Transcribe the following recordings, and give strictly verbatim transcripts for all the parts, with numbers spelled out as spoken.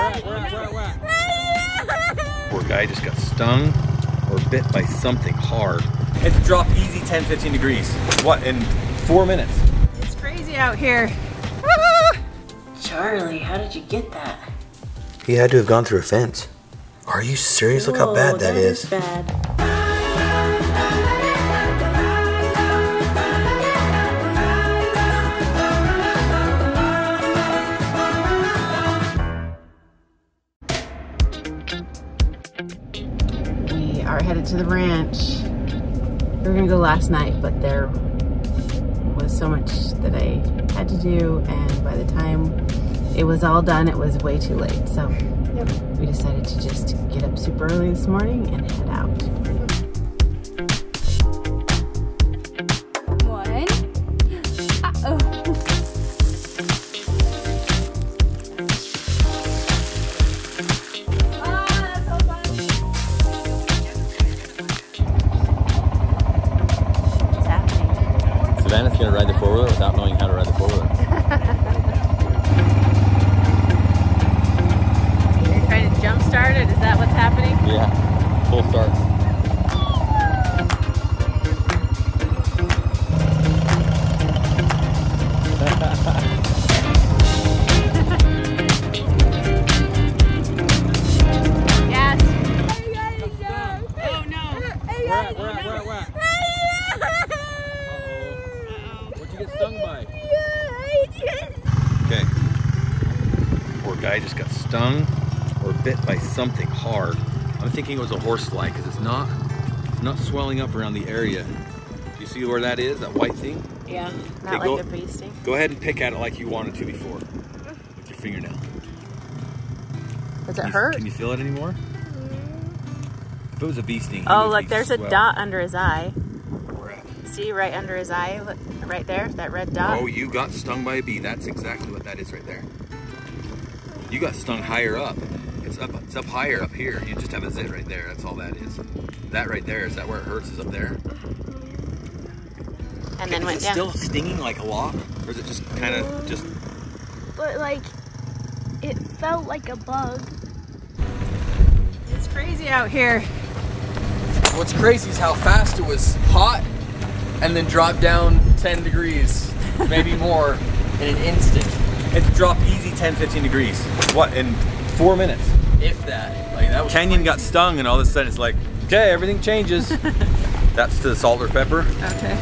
where, where, where, where? Poor guy just got stung or bit by something hard. It dropped easy ten, fifteen degrees. What, in four minutes? It's crazy out here. Charlie, how did you get that? He had to have gone through a fence. Are you serious? Whoa, look how bad that, that is. is bad. Headed to the ranch. We were gonna go last night, but there was so much that I had to do, and by the time it was all done, it was way too late. So yep. We decided to just get up super early this morning and head out. One. Uh-oh. Savannah's gonna ride the four-wheeler without knowing how to ride the four-wheeler. You're trying to jump start it? Is that what's happening? Yeah, full start. Yes. I gotta go. Oh no. I gotta go. Where, where, where, where? Stung by. Okay. Poor guy just got stung or bit by something hard. I'm thinking it was a horsefly because it's not it's not swelling up around the area. Do you see where that is? That white thing? Yeah. Not like a bee sting. Go ahead and pick at it like you wanted to before with your fingernail. Does it hurt? Can you feel it anymore? If it was a bee sting. Oh, look! There's a dot under his eye. See, right under his eye, look, right there, that red dot. Oh, you got stung by a bee. That's exactly what that is right there. You got stung higher up. It's up, it's up higher up here. You just have a zit right there. That's all that is. That right there, is that where it hurts, is up there? And okay, then went down. Is it still stinging like a lot? Or is it just kind of just... But like, it felt like a bug. It's crazy out here. What's crazy is how fast it was hot and then dropped down ten degrees, maybe more, in an instant. It dropped easy ten, fifteen degrees. What, in four minutes? If that. Like that was Canyon crazy. Got stung and all of a sudden it's like, okay, everything changes. That's to the salt or pepper. Okay.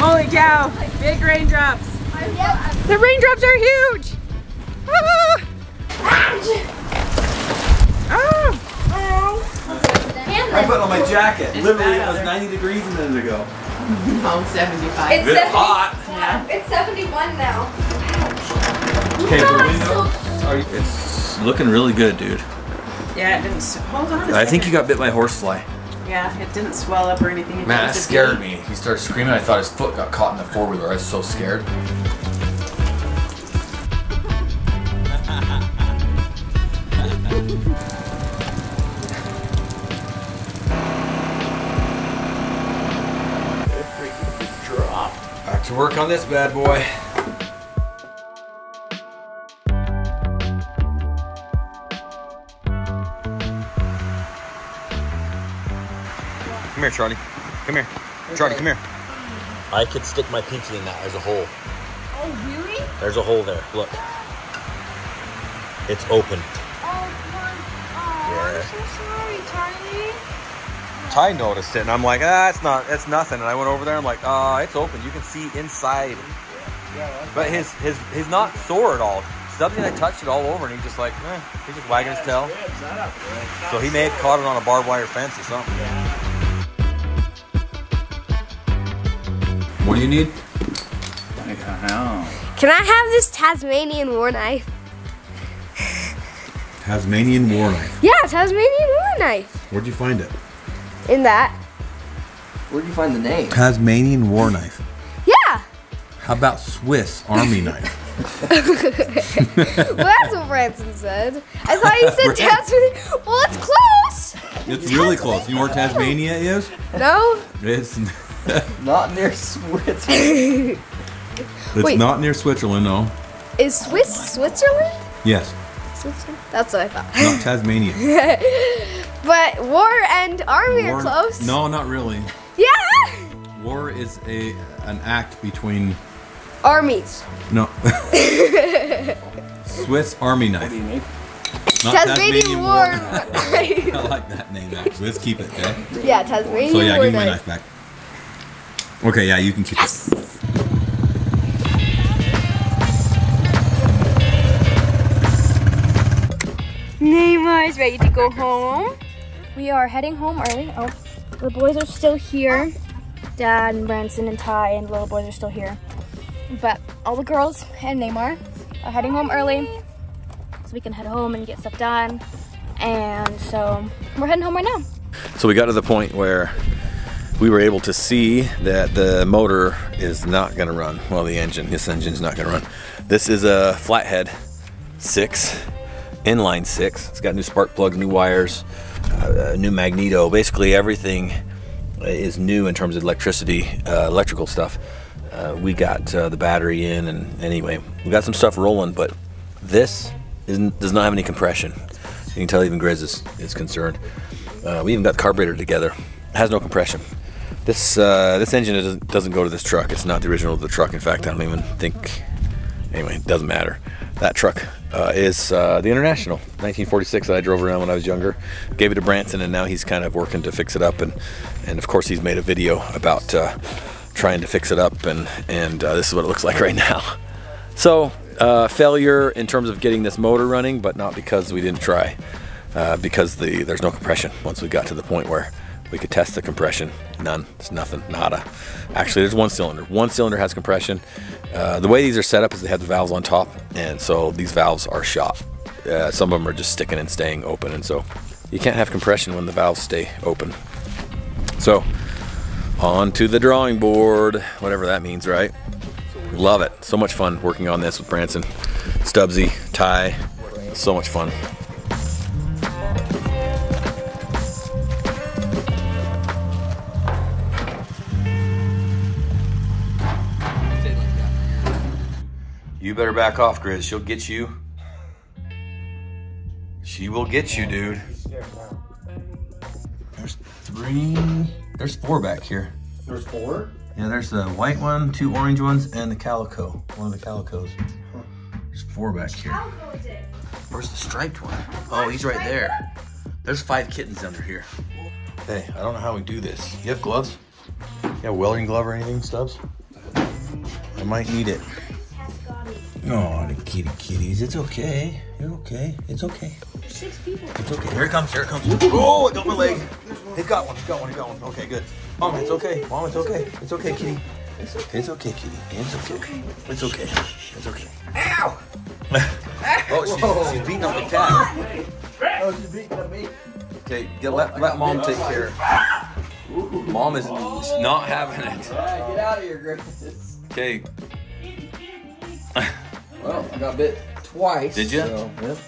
Holy cow, big raindrops. Yep. The raindrops are huge. Ah. Ah. I put on my jacket. It's literally, it was ninety degrees a minute ago. Home seventy-five. It's, it's seventy, hot. Yeah. It's seventy-one now. Okay, no, so Sorry. It's looking really good, dude. Yeah, it didn't. Hold on. A I second. think you got bit by a horsefly. Yeah, it didn't swell up or anything. It Man, that scared me. He started screaming. I thought his foot got caught in the four wheeler. I was so scared. To work on this bad boy. Come here, Charlie. Come here. Charlie, come here. I could stick my pinky in that as a hole. Oh, really? There's a hole there. Look. It's open. Oh, my God. Yeah. I'm so sorry, Charlie. I noticed it and I'm like, ah, it's not, it's nothing. And I went over there and I'm like, ah, uh, it's open. You can see inside. Yeah, but his, his, he's not sore at all. Something I touched it all over and he's just like, eh, he's just wagging his tail. So he may have caught it on a barbed wire fence or something. What do you need? I don't know. Can I have this Tasmanian war knife? Tasmanian war knife? Yeah, Tasmanian war knife. Where'd you find it? In that. Where'd you find the name? Tasmanian war knife. Yeah. How about Swiss army knife? Well, that's what Branson said. I thought he said Tasmanian. Well, it's close. It's really close. You know where Tasmania is? No. It's not near Switzerland. It's Wait. not near Switzerland, no. Is Swiss Switzerland? Yes. sister? That's what I thought. Not Tasmanian. But war and army war, are close. No, not really. Yeah. War is a an act between armies. No. Swiss Army knife. Not Tasmanian, Tasmanian war. Knife. I like that name actually. Let's keep it. Okay? Yeah, Tasmanian war. So yeah, war give me my knife back. Okay, yeah, you can keep yes. it. Neymar is ready to go home. We are heading home early. Oh, the boys are still here. Dad and Branson and Ty and the little boys are still here. But all the girls and Neymar are heading home early so we can head home and get stuff done. And so we're heading home right now. So we got to the point where we were able to see that the motor is not gonna run. Well, the engine, this engine's not gonna run. This is a flathead six. Inline six. It's got new spark plugs, new wires, uh, new magneto. Basically everything is new in terms of electricity, uh, electrical stuff. Uh, we got uh, the battery in, and anyway, we got some stuff rolling, but this isn't, does not have any compression. You can tell even Grizz is, is concerned. Uh, we even got the carburetor together. It has no compression. This uh, this engine doesn't, doesn't go to this truck. It's not the original of the truck. In fact, I don't even think, anyway, it doesn't matter. That truck uh, is uh, the International nineteen forty-six that I drove around when I was younger. Gave it to Branson, and now he's kind of working to fix it up, and and of course he's made a video about uh, trying to fix it up, and and uh, this is what it looks like right now. So uh, failure in terms of getting this motor running, but not because we didn't try, uh, because the there's no compression. Once we got to the point where we could test the compression, none, it's nothing, nada. Actually, there's one cylinder. One cylinder has compression. Uh, the way these are set up is they have the valves on top, and so these valves are shot. Uh, some of them are just sticking and staying open, and so you can't have compression when the valves stay open. So, on to the drawing board, whatever that means, right? Love it, so much fun working on this with Branson, Stubbsy, Ty, so much fun. You better back off, Grizz. She'll get you. She will get you, dude. There's three. There's four back here. There's four? Yeah, there's the white one, two orange ones, and the calico. One of the calicos. There's four back here. Where's the striped one? Oh, he's right there. There's five kittens under here. Hey, I don't know how we do this. You have gloves? You have a welding glove or anything, Stubbs? I might need it. Oh, the kitty kitties. It's okay. You're okay. It's okay. There's six people. It's okay. Here it comes. Here it comes. Oh, it got my leg. It got one. It got one. It got one. Okay, good. Mom, it's okay. Mom, it's okay. It's okay, kitty. It's okay, it's okay kitty. It's okay. It's okay. It's okay. Ow! Oh, she's, she's beating up the cat. Oh, she's beating up me. Okay, let, let Mom take care. Mom is not having it. All right, get out of here, Griffin. Okay. Well, I got bit twice. Did you? So, yep.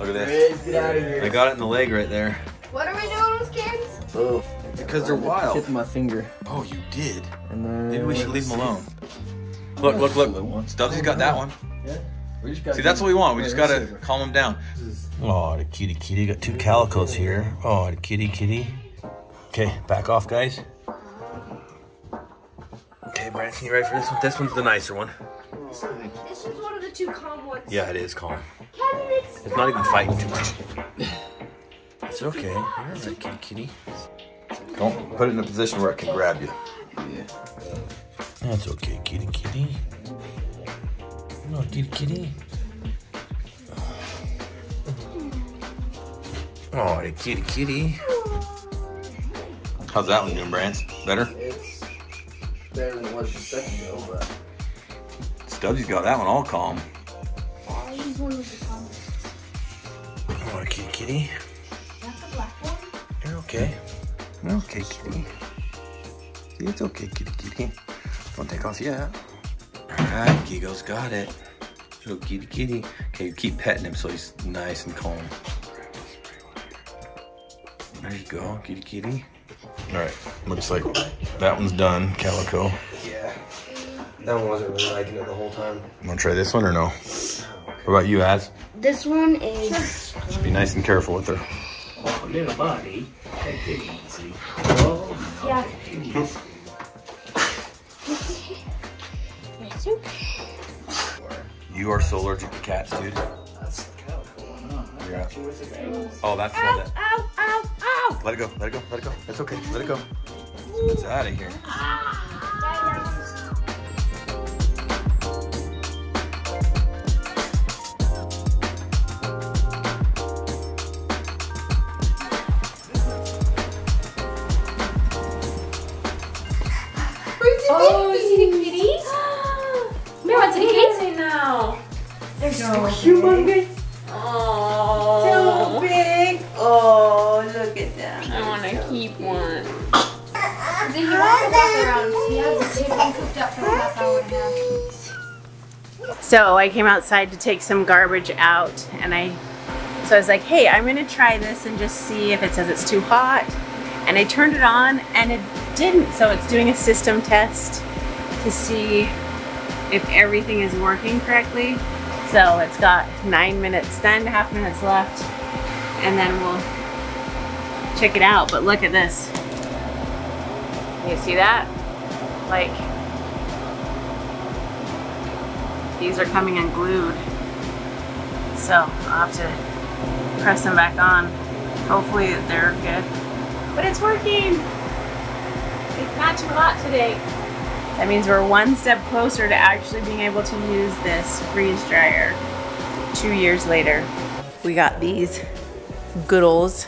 Look at this. Get out of here. I got it in the leg right there. What are we doing with kids? Oh, because they're wild. Tip of my finger. Oh, you did? And then maybe we should leave them alone. Look, look, look. Stubbsy's got that one. Yeah. We just got. See, that's what we want. We just gotta calm them down. Oh, the kitty kitty. Got two calicos here. Oh, the kitty kitty. Okay, back off, guys. Okay, Branson, you ready for this one? This one's the nicer one. This is one of the two calm ones. Yeah, it is calm. It's, it's not even fighting too much. It's okay. You're all right, kitty. Don't put it in a position where it can grab you. Yeah. That's okay, kitty kitty. No, kitty kitty. Oh, the kitty kitty. How's that one doing, Brance? Better? It's better than it was a second ago, but. Stubbsy's got that one all calm. Oh, a kitty kitty. That's the black one. You're okay. You're okay, kitty. See, it's okay, kitty kitty. Don't take off yet. Alright, Gigo's got it. Little kitty kitty. Okay, you keep petting him so he's nice and calm. There you go, kitty kitty. Alright, looks like that one's done, Calico. Yeah. That one wasn't really liking it the whole time. You want to try this one or no? Oh, okay. What about you, Az? This one is... Just be nice and careful with her. Oh, little buddy. Take it easy. Oh, no. Yeah. It you are so allergic to cats, dude. That's kind of going on. Yeah. Oh, that's... Ow, that. Ow, ow, ow! Let it go, let it go, let it go. It's okay, let it go. It's out of here. Ah. Oh, you see the kitties? Mira, it's a kitty now. They're so humongous. Oh, so big. Oh, look at them. I want to keep one. Then you want to walk around. He has a chicken cooked up for the half hour and a half. So I came outside to take some garbage out, and I, so I was like, hey, I'm gonna try this and just see if it says it's too hot. And I turned it on, and it didn't. So it's doing a system test to see if everything is working correctly. So it's got nine minutes, nine and a half minutes left, and then we'll check it out. But look at this. You see that? Like, these are coming unglued. So I'll have to press them back on. Hopefully they're good. But it's working. It's not too hot today. That means we're one step closer to actually being able to use this freeze dryer two years later. We got these Goodles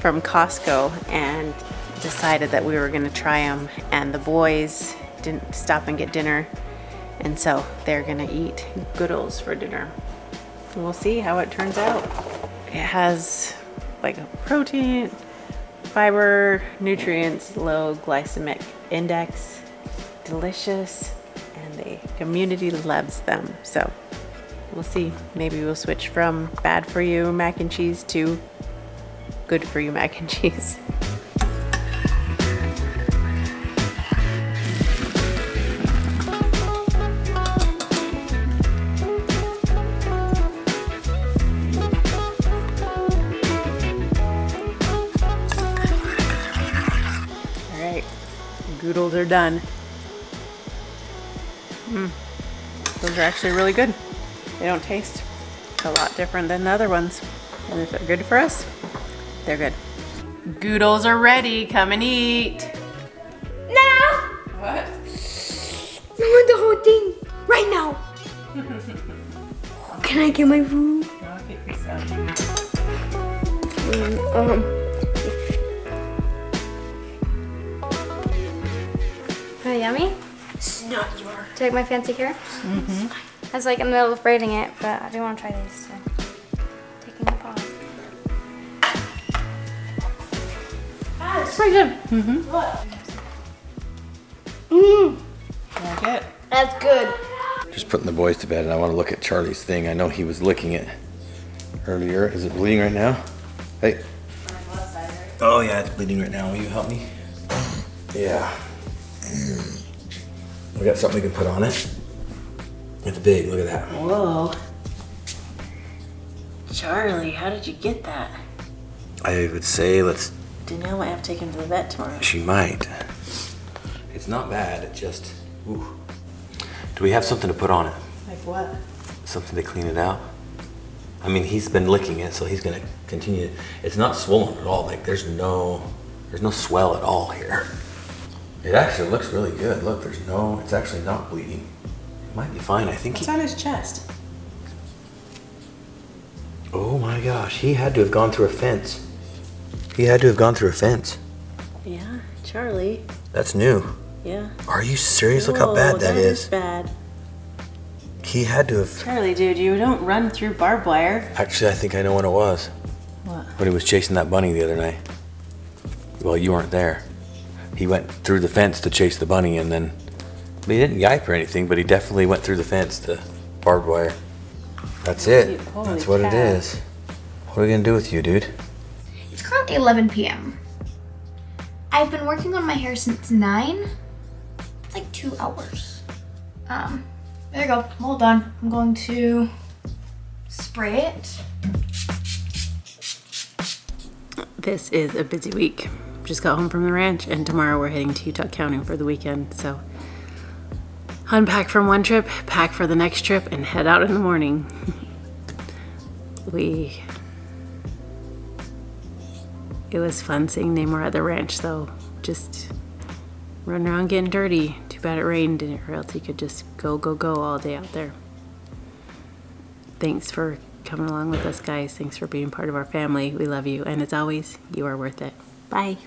from Costco and decided that we were gonna try them, and the boys didn't stop and get dinner, and so they're gonna eat Goodles for dinner. We'll see how it turns out. It has like a protein, fiber, nutrients, low glycemic index, delicious, and the community loves them. So we'll see, maybe we'll switch from bad for you mac and cheese to good for you mac and cheese. Goodles are done. Mm. Those are actually really good. They don't taste a lot different than the other ones. And if they're good for us, they're good. Goodles are ready. Come and eat. Now! What? I want the whole thing right now. Can I get my food? No, I'll get yourself. Mm, um. Yummy? It's not your. Do you like my fancy carrot? Mm-hmm. I was like in the middle of braiding it, but I do want to try these, so taking a pause. Ah, it's pretty good. Mm-hmm. Look. Mm. Like it? That's good. Just putting the boys to bed, and I want to look at Charlie's thing. I know he was licking it earlier. Is it bleeding right now? Hey. Oh yeah, it's bleeding right now. Will you help me? Yeah. We got something we can put on it. It's big, look at that. Whoa. Charlie, how did you get that? I would say let's... Danielle might have to take him to the vet tomorrow. She might. It's not bad, it just... Ooh. Do we have something to put on it? Like what? Something to clean it out. I mean, he's been licking it, so he's gonna continue. It's not swollen at all, like there's no... There's no swell at all here. It actually looks really good. Look, there's no, it's actually not bleeding. It might be fine, I think. It's on his chest. Oh my gosh, he had to have gone through a fence. He had to have gone through a fence. Yeah, Charlie. That's new. Yeah. Are you serious? Whoa, look how bad that, that is. That is bad. He had to have... Charlie, dude, you don't run through barbed wire. Actually, I think I know what it was. What? When he was chasing that bunny the other night. Well, you weren't there. He went through the fence to chase the bunny, and then well, he didn't yipe or anything, but he definitely went through the fence to barbed wire. That's it. Holy That's what cat. It is. What are we gonna do with you, dude? It's currently eleven p m I've been working on my hair since nine. It's like two hours. Um, there you go. Hold on. I'm going to spray it. This is a busy week. Just got home from the ranch, and tomorrow we're heading to Utah County for the weekend, so unpack from one trip, pack for the next trip, and head out in the morning. we It was fun seeing Namor at the ranch though. Just running around getting dirty. Too bad it rained, or else he could just go, go, go all day out there. Thanks for coming along with us, guys. Thanks for being part of our family. We love you, and as always, you are worth it. Bye.